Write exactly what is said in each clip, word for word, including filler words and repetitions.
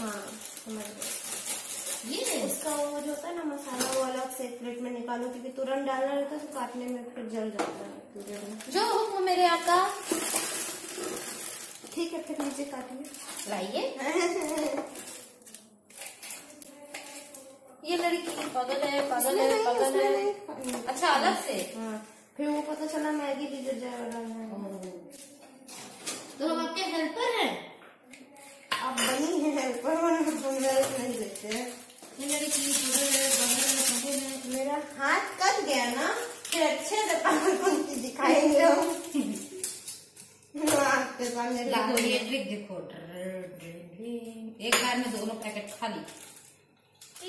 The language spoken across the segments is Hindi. हाँ समझ गए। ये इसका वो जो होता है ना मसाला वो अलग से प्लेट में निकालो क्योंकि तुरंत डालना रहता है तो काटने में फिर जल जाता है। जो हुक्म मेरे आका। ठीक है फिर नीचे काटिए लाइए। ये लड़की पागल है पागल है पागल है। अच्छा अलग से हाँ। फिर वो पता चला मैगी भी जल जाएगा। तो हम आपके हेल्पर हैं। आप बनी है हेल्पर नहीं देते हैं। ये लड़की है मेरा हाथ कट गया ना फिर अच्छे से पागल दिखाएंगे आपके सामने। ये ट्रिक देखो एक बार में दोनों पैकेट खा ली।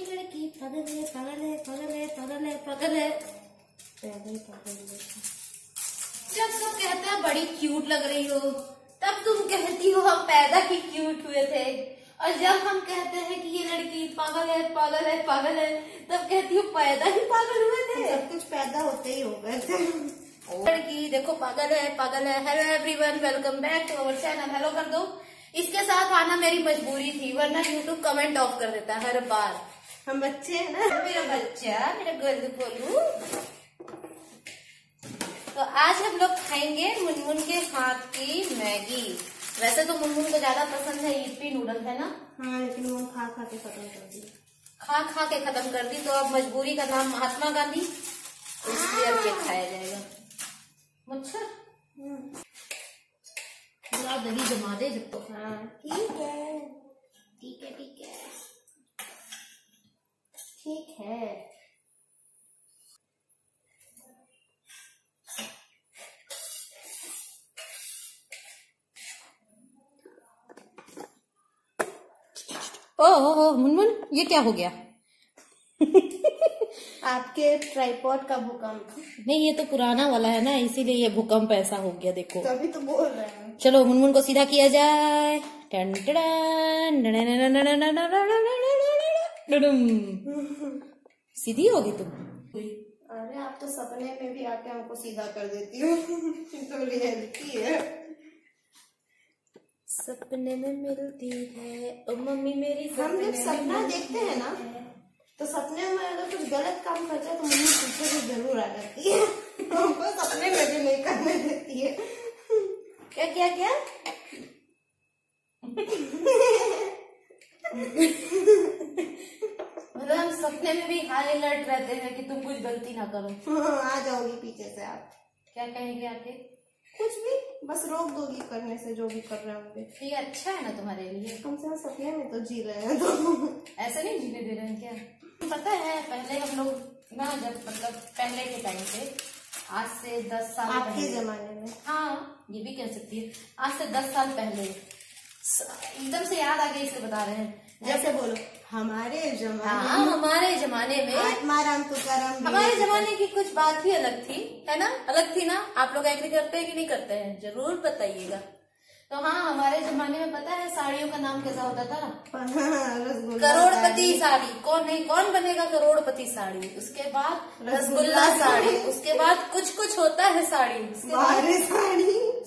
लड़की पगल है पगल है पगल है पगल है पगल है पगल पगल। जब तुम कहता बड़ी क्यूट लग रही हो तब तुम कहती हो हम पैदा ही क्यूट हुए थे, और जब हम कहते हैं कि ये लड़की पागल है पागल है पागल है तब कहती हो पैदा ही पागल हुए थे। सब कुछ पैदा होते ही हो गए थे। लड़की देखो पागल है पागल है। Hello everyone welcome back to our channel. Hello कर दो। इसके साथ आना मेरी मजबूरी थी वरना यूट्यूब कमेंट ऑफ कर देता हर बार। हम बच्चे हैं ना। मेरा बच्चा मेरा गर्ल बोलू। तो आज हम लोग खाएंगे मुनमुन के हाथ की मैगी। वैसे तो मुनमुन को ज्यादा पसंद है यिप्पी नूडल है ना। हाँ लेकिन वो खा खा के खत्म कर दी। खा खा के खत्म कर दी तो अब मजबूरी का नाम महात्मा गांधी इसलिए अब ये खाया जाएगा। मच्छर पूरा दही जमा दे जब तक। हाँ ठीक है ठीक है ठीक है ठीक है। ओह ओह मुनमुन ये क्या हो गया। आपके ट्राइपॉड का भूकंप। नहीं ये तो पुराना वाला है ना इसीलिए ये भूकंप ऐसा हो गया। देखो तभी तो बोल रहे हैं। चलो मुनमुन को सीधा किया जाए। टन सीधी होगी तुम। अरे आप तो सपने में भी आके हमको सीधा कर देती हो। तो रियलिटी है। सपने में मिलती है ओ मम्मी मेरी। हम जब सपना देखते हैं ना तो सपने में अगर कुछ गलत काम कर जाए तो मम्मी पीछे भी जरूर आ जाती है। हमको सपने में भी नहीं करने देती है। क्या क्या क्या मतलब हम सपने में भी हाई अलर्ट रहते हैं कि तुम कुछ गलती ना करो। आ जाओगी पीछे से। आप क्या कहेंगे आके कुछ भी बस रोक दोगी करने से जो भी कर रहे होंगे। ये अच्छा है ना तुम्हारे लिए। कम से कम सपने में तो जी रहे हैं तो ऐसा नहीं जीने दे रहे हैं क्या। पता है पहले हम लोग ना जब मतलब पहले के टाइम पे आज से दस साल आपके जमाने में। हाँ ये भी कह सकती है। आज से दस साल पहले एकदम से याद आ गया इसलिए बता रहे हैं। जैसे बोलो हमारे जमाने। हाँ हमारे जमाने में आत्माराम तुकाराम। हमारे जमाने की कुछ बात ही अलग थी है ना। अलग थी ना। आप लोग एग्री करते हैं कि नहीं करते हैं जरूर बताइएगा। तो हाँ हमारे जमाने में पता है साड़ियों का नाम कैसा होता था। करोड़पति साड़ी। कौन नहीं कौन बनेगा करोड़पति साड़ी। उसके बाद रसगुल्ला साड़ी। उसके बाद कुछ कुछ होता है साड़ी। साड़ी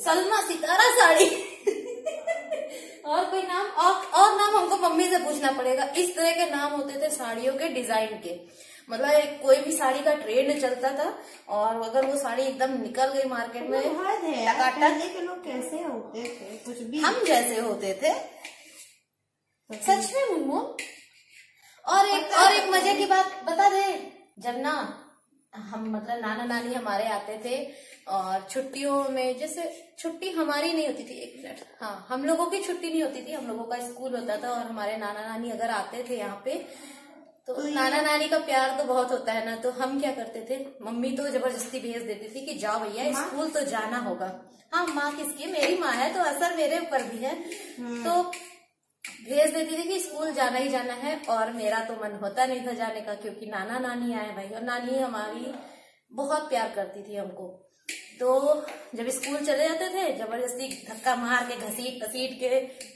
सलमा सितारा साड़ी। और कोई नाम और, और नाम हमको मम्मी से पूछना पड़ेगा। इस तरह के नाम होते थे साड़ियों के डिजाइन के। मतलब कोई भी साड़ी का ट्रेंड चलता था और अगर वो साड़ी एकदम निकल गई मार्केट में के लोग कैसे होते थे कुछ भी हम जैसे होते थे सच में मुन्मू। और एक और एक मजे की बात बता दे। जब ना हम मतलब नाना नानी हमारे आते थे और छुट्टियों में जैसे छुट्टी हमारी नहीं होती थी। एक मिनट हाँ हम लोगों की छुट्टी नहीं होती थी। हम लोगों का स्कूल होता था और हमारे नाना नानी अगर आते थे यहाँ पे तो नाना नानी का प्यार तो बहुत होता है ना। तो हम क्या करते थे मम्मी तो जबरदस्ती भेज देती थी कि जाओ भैया स्कूल तो जाना होगा। हाँ माँ किसकी मेरी माँ है तो असर मेरे ऊपर भी है। तो भेज देती थी कि स्कूल जाना ही जाना है और मेरा तो मन होता नहीं था जाने का क्योंकि नाना नानी आए भाई। और नानी हमारी बहुत प्यार करती थी हमको। तो जब स्कूल चले जाते थे जबरदस्ती धक्का मार के घसीट घसीट के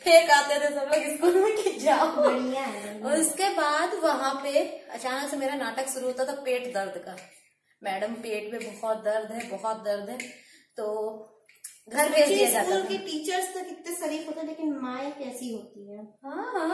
फेंक आते थे सब लोग स्कूल में कि जाओ। और उसके बाद वहां पे अचानक से मेरा नाटक शुरू होता था पेट दर्द का। मैडम पेट में बहुत दर्द है बहुत दर्द है तो घर भेज दिया जाता। स्कूल के टीचर्स तो कितने शरीफ होते लेकिन माए कैसी होती है। हाँ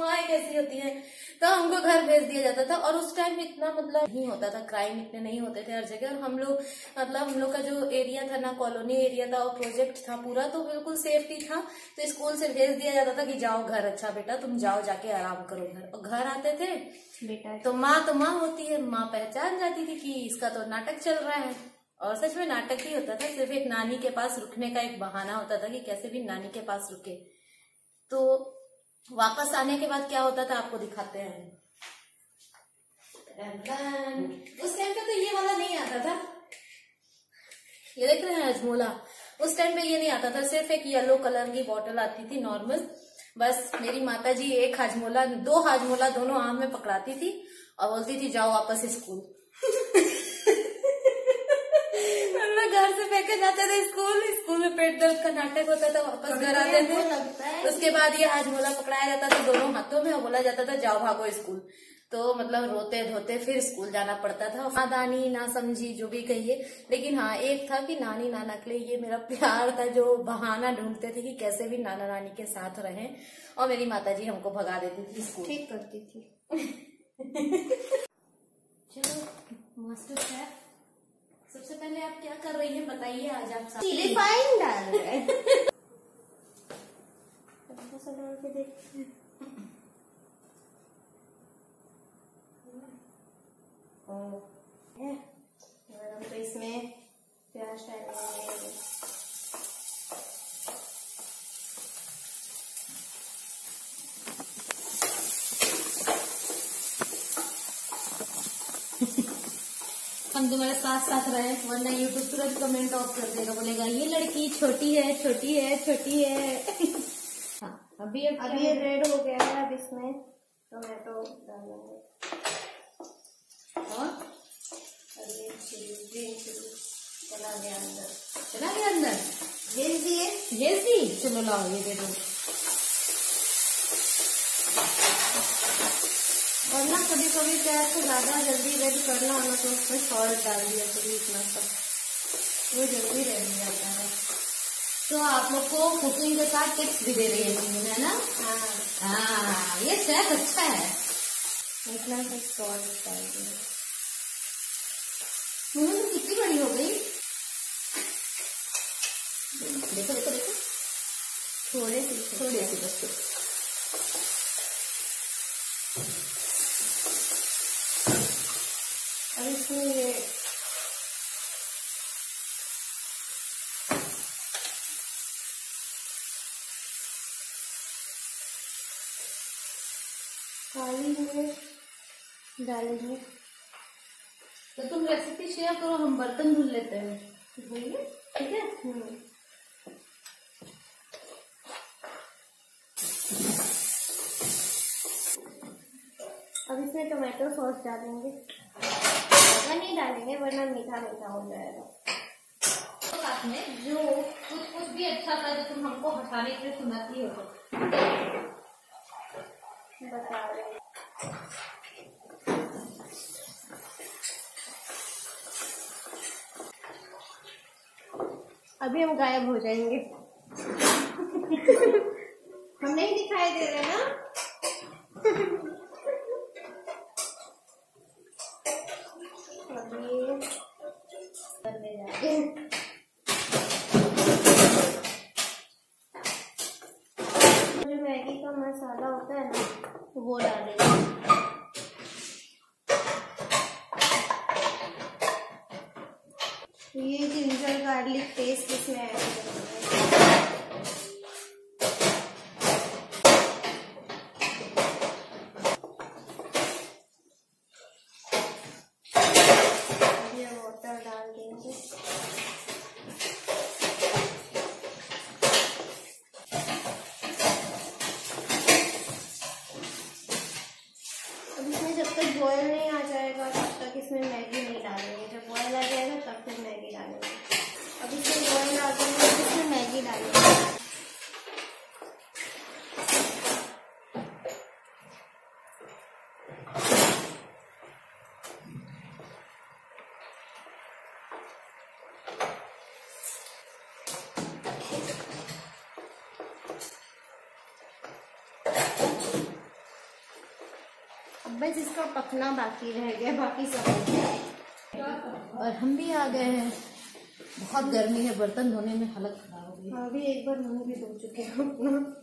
अफवाहें कैसी होती हैं, तो हमको घर भेज दिया जाता था। और उस टाइम इतना मतलब नहीं होता था, क्राइम इतने नहीं होते थे हर जगह। और हम लोग मतलब हम लोग का जो एरिया था ना, कॉलोनी एरिया था और प्रोजेक्ट था पूरा, तो बिल्कुल सेफ्टी था। तो स्कूल से भेज दिया जाता था कि जाओ घर, अच्छा बेटा तुम जाओ, जाके आराम करो घर। और घर आते थे बेटा तो माँ तो माँ होती है, माँ पहचान जाती थी कि इसका तो नाटक चल रहा है। और सच में नाटक ही होता था, सिर्फ एक नानी के पास रुकने का एक बहाना होता था कि कैसे भी नानी के पास रुके। तो वापस आने के बाद क्या होता था आपको दिखाते हैं। उस टाइम पे तो ये वाला नहीं आता था, ये देख रहे हैं अजमोला, उस टाइम पे ये नहीं आता था। सिर्फ एक येलो कलर की बॉटल आती थी नॉर्मल, बस मेरी माता जी एक हाजमोला दो हाजमोला दोनों आम में पकड़ाती थी और बोलती थी जाओ वापस स्कूल। घर से फेंके जाते थे स्कूल, स्कूल में पेट दर्द का नाटक होता था, वापस घर आते थे। उसके बाद ये हाजमोला पकड़ाया जाता था दोनों हाथों में और बोला जाता था जाओ भागो स्कूल। तो मतलब रोते धोते फिर स्कूल जाना पड़ता था। नादानी ना समझी जो भी कहिए, लेकिन हाँ एक था कि नानी नाना के लिए ये मेरा प्यार था, जो बहाना ढूंढते थे कि कैसे भी नाना नानी के साथ रहें। और मेरी माताजी हमको भगा देती थी स्कूल, ठीक करती थी। चलो मास्टर साहब, सबसे पहले आप क्या कर रही हैं बताइए। आज आप चिली फाइन डाल रहे हैं। हम तो इसमें प्याज डालेंगे, हम तुम्हारे साथ साथ रहे, वरना यूट्यूब तुरंत कमेंट ऑफ कर देगा, बोलेगा ये लड़की छोटी है छोटी है छोटी है। हाँ, अभी अभी ये रेड हो गया है, अब इसमें टोमेटो डालेंगे और ये चिली ग्रीन चिली चला गया अंदर, चला गया अंदर, भेज दिए भेज दी। चलो लाओ ये दे दो। और ना कभी कभी प्याज को ज्यादा जल्दी रेड करना होना तो उसमें सॉल्ट डाल दिया कभी, इतना सब वो जल्दी रेड हो जाता है। तो आप लोग को कुकिंग के साथ टिप्स भी दे रही है ना। हाँ हाँ, ये शेफ अच्छा है। इतना सब सॉल्ट डाल दिया, मुझे कितनी बड़ी हो गई। देखो देखो देखो, थोड़े से थोड़े से बस। अब इसमें ये काली मिर्च डालेंगे। तो तुम रेसिपी शेयर करो, हम बर्तन धुल लेते हैं, ठीक है। अब इसमें टोमेटो सॉस डालेंगे, नहीं डालेंगे वरना मीठा मीठा हो जाएगा। तो साथ में जो कुछ कुछ भी अच्छा था जो तुम हमको हटाने के लिए सुनाती हो बता रहे। अभी हम गायब हो जाएंगे। हम नहीं दिखाई दे रहे ना। मैगी का मसाला होता है ना, वो डालेंगे। ये जिंजर गार्लिक पेस्ट इसमें ऐड करेंगे। बॉयल नहीं आ जाएगा तब तक इसमें मैगी नहीं डालेंगे, जब बॉयल आ जाएगा तब फिर मैगी डालेंगे। अब इसमें बॉयल आ जाएगा, इसमें मैगी डालेंगे। बस इसका पकना बाकी रह गया, बाकी सब। और हम भी आ गए हैं, बहुत गर्मी है, बर्तन धोने में हालत खराब हो गई। हाँ, अभी एक बार हम भी धो चुके हैं अपना।